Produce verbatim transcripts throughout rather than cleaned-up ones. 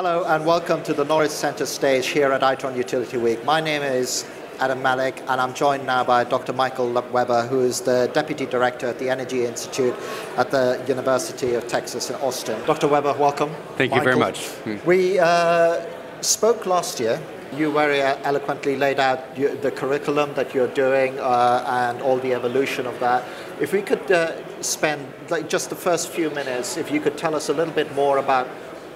Hello and welcome to the Knowledge Center stage here at Itron Utility Week. My name is Adam Malik and I'm joined now by Doctor Michael Webber, who is the Deputy Director at the Energy Institute at the University of Texas at Austin. Doctor Webber, welcome. Thank Michael. you very much. We uh, spoke last year. You very eloquently laid out the curriculum that you're doing uh, and all the evolution of that. If we could uh, spend like just the first few minutes, if you could tell us a little bit more about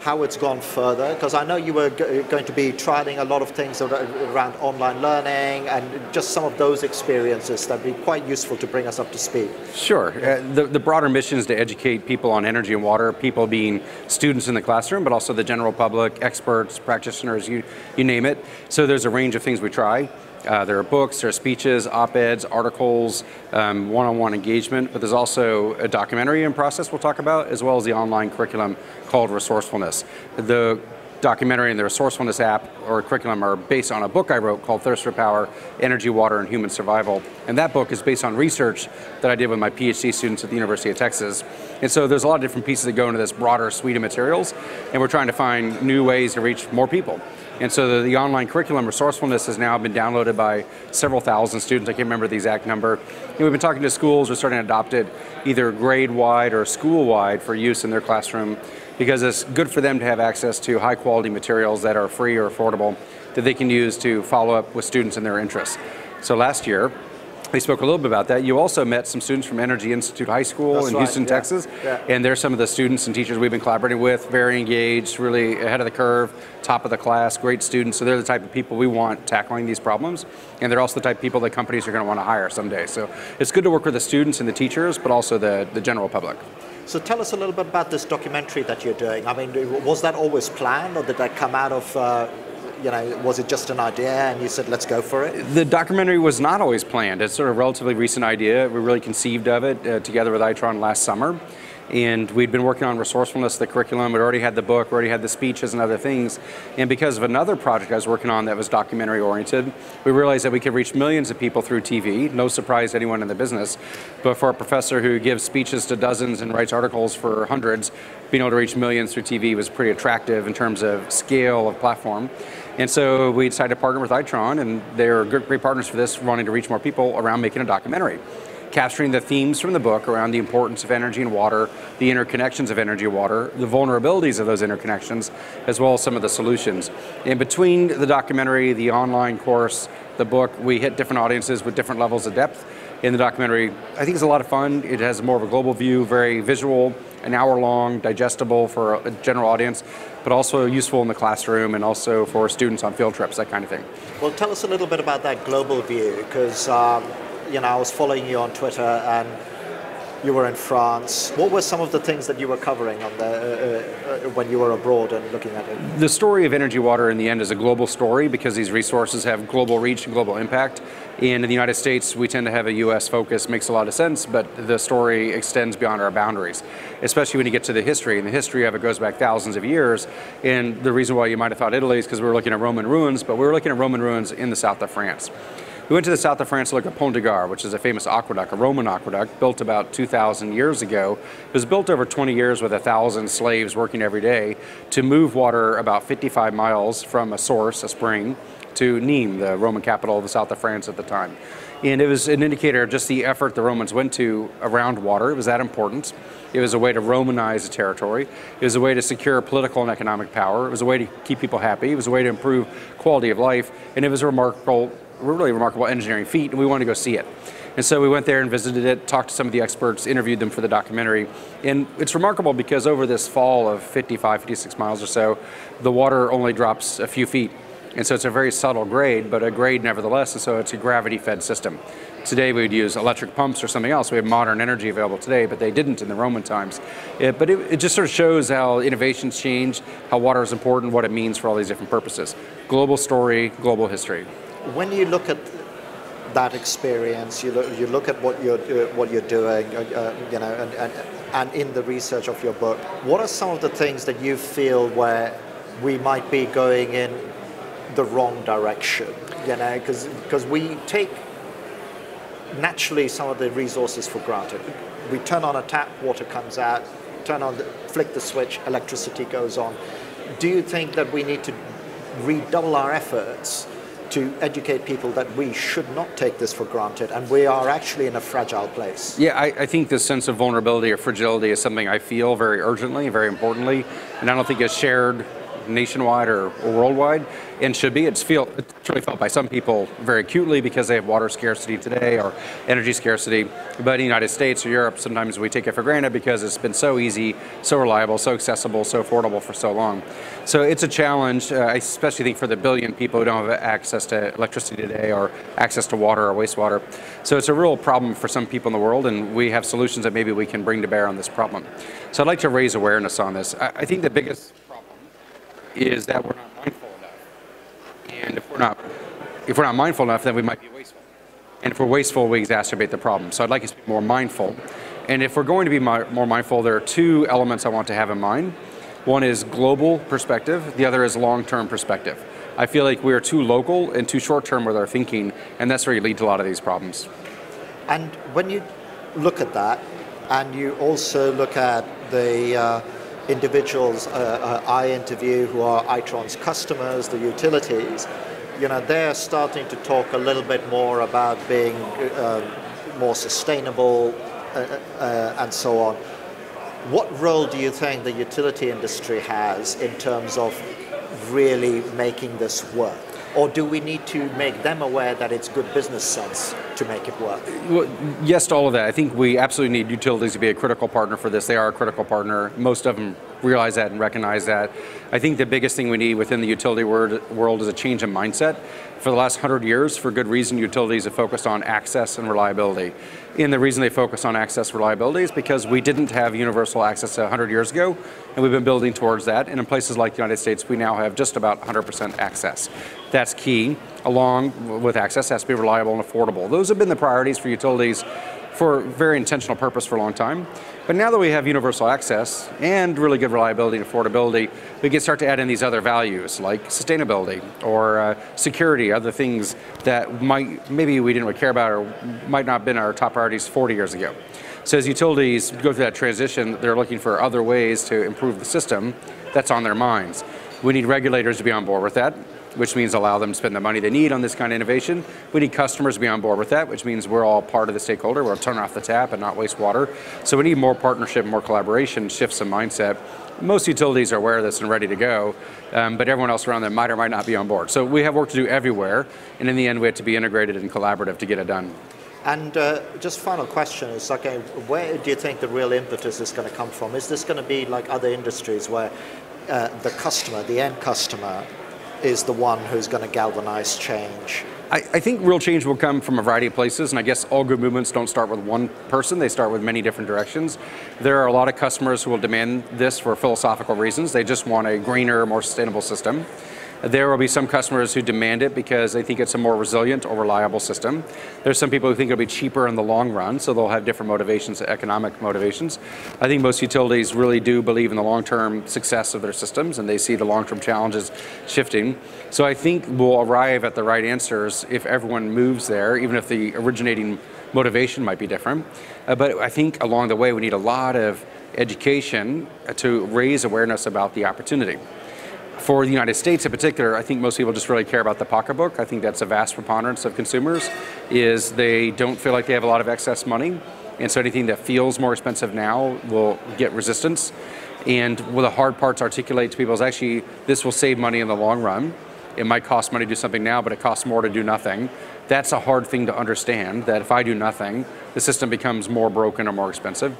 how it's gone further, because I know you were g going to be trialing a lot of things around online learning and just some of those experiences that would be quite useful to bring us up to speed. Sure. Uh, the, the broader mission is to educate people on energy and water, people being students in the classroom, but also the general public, experts, practitioners, you, you name it. So there's a range of things we try. Uh, there are books, there are speeches, op-eds, articles, um, one-on-one engagement, but there's also a documentary in process we'll talk about, as well as the online curriculum called Resourcefulness. The documentary and the Resourcefulness app or curriculum are based on a book I wrote called Thirst for Power, Energy, Water, and Human Survival. And that book is based on research that I did with my PhD students at the University of Texas. And so there's a lot of different pieces that go into this broader suite of materials, and we're trying to find new ways to reach more people. And so the, the online curriculum Resourcefulness has now been downloaded by several thousand students. I can't remember the exact number. And we've been talking to schools. We're starting to adopt it either grade-wide or school-wide for use in their classroom, because it's good for them to have access to high quality materials that are free or affordable that they can use to follow up with students and their interests. So last year, we spoke a little bit about that. You also met some students from Energy Institute High School That's in right, Houston, yeah. Texas. Yeah. And they're some of the students and teachers we've been collaborating with, very engaged, really ahead of the curve, top of the class, great students. So they're the type of people we want tackling these problems. And they're also the type of people that companies are going to want to hire someday. So it's good to work with the students and the teachers, but also the, the general public. So tell us a little bit about this documentary that you're doing. I mean, was that always planned, or did that come out of, uh, you know, was it just an idea and you said, let's go for it? The documentary was not always planned. It's sort of a relatively recent idea. We really conceived of it uh, together with Itron last summer. And we'd been working on Resourcefulness, the curriculum. We'd already had the book, we already had the speeches and other things. And because of another project I was working on that was documentary oriented, we realized that we could reach millions of people through T V. No surprise to anyone in the business. But for a professor who gives speeches to dozens and writes articles for hundreds, being able to reach millions through T V was pretty attractive in terms of scale of platform. And so we decided to partner with Itron, and they're great partners for this, wanting to reach more people around making a documentary, capturing the themes from the book around the importance of energy and water, the interconnections of energy and water, the vulnerabilities of those interconnections, as well as some of the solutions. And between the documentary, the online course, the book, we hit different audiences with different levels of depth. In the documentary, I think it's a lot of fun. It has more of a global view, very visual, an hour long, digestible for a general audience, but also useful in the classroom and also for students on field trips, that kind of thing. Well, tell us a little bit about that global view, because um you know, I was following you on Twitter and you were in France. What were some of the things that you were covering on the, uh, uh, when you were abroad and looking at it? The story of energy water in the end is a global story because these resources have global reach and global impact. And in the United States, we tend to have a U S focus, makes a lot of sense, but the story extends beyond our boundaries, especially when you get to the history. And the history of it goes back thousands of years. And the reason why you might have thought Italy is because we were looking at Roman ruins, but we were looking at Roman ruins in the south of France. We went to the south of France to look at Pont du Gard, which is a famous aqueduct, a Roman aqueduct, built about two thousand years ago. It was built over twenty years with one thousand slaves working every day to move water about fifty-five miles from a source, a spring, to Nîmes, the Roman capital of the south of France at the time. And it was an indicator of just the effort the Romans went to around water. It was that important. It was a way to Romanize the territory. It was a way to secure political and economic power. It was a way to keep people happy. It was a way to improve quality of life. And it was a remarkable really remarkable engineering feat, and we wanted to go see it. And so we went there and visited it, talked to some of the experts, interviewed them for the documentary. And it's remarkable because over this fall of fifty-five, fifty-six miles or so, the water only drops a few feet. And so it's a very subtle grade, but a grade nevertheless, and so it's a gravity-fed system. Today we would use electric pumps or something else. We have modern energy available today, but they didn't in the Roman times. It, but it, it just sort of shows how innovations change, how water is important, what it means for all these different purposes. Global story, global history. When you look at that experience, you look, you look at what you're, uh, what you're doing, uh, you know, and, and, and in the research of your book, what are some of the things that you feel where we might be going in the wrong direction? You know, because because we take naturally some of the resources for granted. We turn on a tap, water comes out, turn on, the, flick the switch, electricity goes on. do you think that we need to redouble our efforts to educate people that we should not take this for granted and we are actually in a fragile place? Yeah, I, I think this sense of vulnerability or fragility is something I feel very urgently, very importantly, and I don't think it's shared nationwide or, or worldwide, and should be. It's feel it's really felt by some people very acutely because they have water scarcity today or energy scarcity. But in the United States or Europe, sometimes we take it for granted because it's been so easy, so reliable, so accessible, so affordable for so long. So it's a challenge, uh, I especially think for the billion people who don't have access to electricity today or access to water or wastewater. So it's a real problem for some people in the world, and we have solutions that maybe we can bring to bear on this problem. So I'd like to raise awareness on this. I, I think the biggest is that we're not mindful enough, and if we're not if we're not mindful enough, then we might be wasteful, and if we're wasteful, we exacerbate the problem. So I'd like us to be more mindful, and if we're going to be more mindful, there are two elements I want to have in mind. One is global perspective, the other is long-term perspective. I feel like we are too local and too short-term with our thinking, and that's where you lead to a lot of these problems. And when you look at that, and you also look at the uh, individuals uh, uh, I interview who are Itron's customers, the utilities, you know, they're starting to talk a little bit more about being uh, more sustainable uh, uh, and so on. What role do you think the utility industry has in terms of really making this work? Or do we need to make them aware that it's good business sense to make it work? Well, yes to all of that. I think we absolutely need utilities to be a critical partner for this. They are a critical partner. Most of them realize that and recognize that. I think the biggest thing we need within the utility world is a change in mindset. For the last hundred years, for good reason, utilities have focused on access and reliability. And the reason they focus on access and reliability is because we didn't have universal access one hundred years ago, and we've been building towards that. And in places like the United States, we now have just about one hundred percent access. That's key. Along with access, has to be reliable and affordable. Those have been the priorities for utilities for very intentional purpose for a long time. But now that we have universal access and really good reliability and affordability, we can start to add in these other values like sustainability or uh, security, other things that might maybe we didn't really care about or might not have been our top priorities forty years ago. So as utilities go through that transition, they're looking for other ways to improve the system. That's on their minds. We need regulators to be on board with that, which means allow them to spend the money they need on this kind of innovation. We need customers to be on board with that, which means we're all part of the stakeholder. We'll turn off the tap and not waste water. So we need more partnership, more collaboration, shifts in mindset. Most utilities are aware of this and ready to go, um, but everyone else around them might or might not be on board. So we have work to do everywhere, and in the end, we have to be integrated and collaborative to get it done. And uh, just final question is, okay, where do you think the real impetus is going to come from? Is this going to be like other industries where uh, the customer, the end customer, is the one who's going to galvanize change? I, I think real change will come from a variety of places, and I guess all good movements don't start with one person, they start with many different directions. There are a lot of customers who will demand this for philosophical reasons. They just want a greener, more sustainable system. There will be some customers who demand it because they think it's a more resilient or reliable system. There's some people who think it'll be cheaper in the long run, so they'll have different motivations, economic motivations. I think most utilities really do believe in the long-term success of their systems, and they see the long-term challenges shifting. So I think we'll arrive at the right answers if everyone moves there, even if the originating motivation might be different. Uh, but I think along the way, we need a lot of education to raise awareness about the opportunity. For the United States in particular, I think most people just really care about the pocketbook. I think that's a vast preponderance of consumers, is they don't feel like they have a lot of excess money. And so anything that feels more expensive now will get resistance. And what the hard part to articulate to people is actually, this will save money in the long run. It might cost money to do something now, but it costs more to do nothing. That's a hard thing to understand, that if I do nothing, the system becomes more broken or more expensive.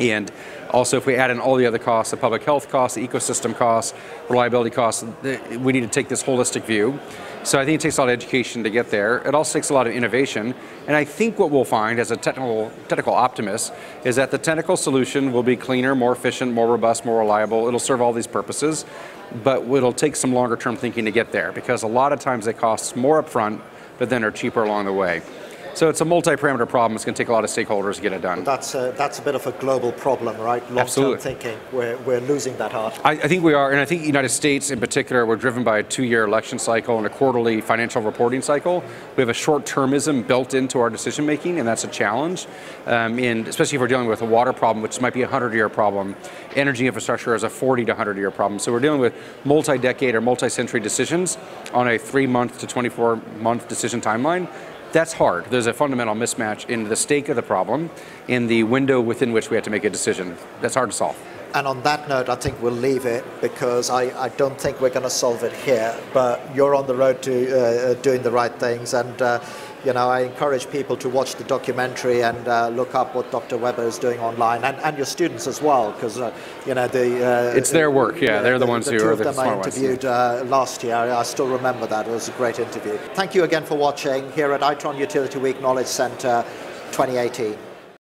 And also, if we add in all the other costs, the public health costs, the ecosystem costs, reliability costs, we need to take this holistic view. So I think it takes a lot of education to get there. It also takes a lot of innovation. And I think what we'll find as a technical, technical optimist is that the technical solution will be cleaner, more efficient, more robust, more reliable. It'll serve all these purposes, but it'll take some longer term thinking to get there because a lot of times they cost more upfront, but then are cheaper along the way. So it's a multi-parameter problem. It's going to take a lot of stakeholders to get it done. Well, that's, a, that's a bit of a global problem, right? Long-term thinking. We're, we're losing that heart. I, I think we are, and I think the United States in particular, we're driven by a two-year election cycle and a quarterly financial reporting cycle. We have a short-termism built into our decision-making, and that's a challenge, um, and especially if we're dealing with a water problem, which might be a hundred-year problem. Energy infrastructure is a forty to hundred-year problem. So we're dealing with multi-decade or multi-century decisions on a three-month to twenty-four-month decision timeline. That's hard. There's a fundamental mismatch in the stake of the problem and the window within which we have to make a decision. That's hard to solve. And on that note, I think we'll leave it, because I, I don't think we're going to solve it here, but you're on the road to uh, doing the right things. And uh, you know, I encourage people to watch the documentary and uh, look up what Doctor Webber is doing online, and, and your students as well, because uh, you know the uh, it's their work. Yeah, uh, they're the, the ones the who are the smart ones. The two of them I interviewed uh, last year. I still remember that. It was a great interview. Thank you again for watching here at Itron Utility Week Knowledge Center twenty eighteen.